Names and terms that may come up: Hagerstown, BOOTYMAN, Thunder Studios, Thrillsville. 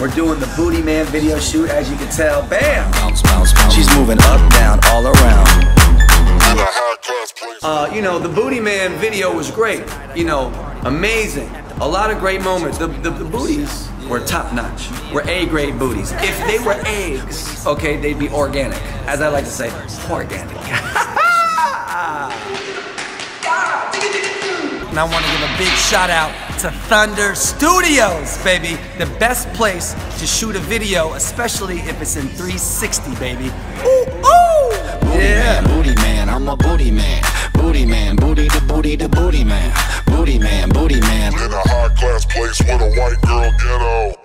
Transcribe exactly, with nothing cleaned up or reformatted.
We're doing the Booty Man video shoot, as you can tell. Bam! She's moving up, down, all around. Uh, you know, the Booty Man video was great. You know, amazing. A lot of great moments. The, the, the booties were top notch. Were A-grade booties. If they were eggs, okay, they'd be organic. As I like to say, organic. And I want to give a big shout out to Thunder Studios, baby. The best place to shoot a video, especially if it's in three sixty, baby. Ooh, ooh! Booty yeah. Man, booty man, I'm a booty man. Booty man, booty the booty the booty man. Booty man, booty man. In a high class place with a white girl ghetto.